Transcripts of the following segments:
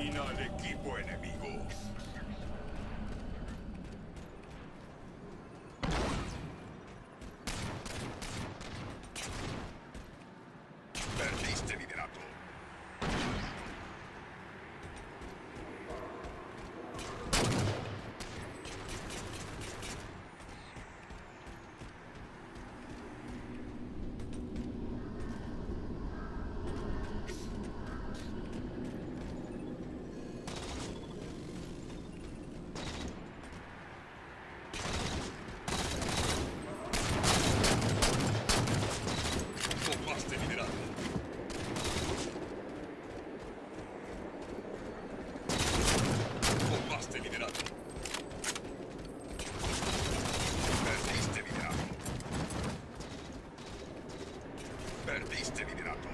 Elimina al equipo enemigo. Perdiste liderato. Perdiste liderato.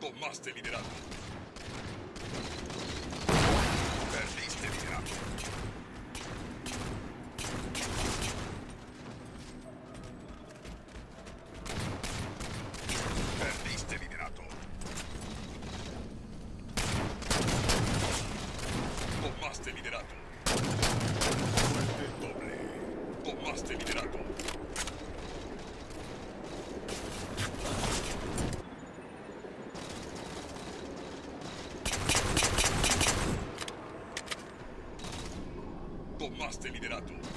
Tommaste liderato. Perdiste liderato. Perdiste liderato. Tommaste liderato. Fuerte doble. Tommaste liderato. Tommaste liderato.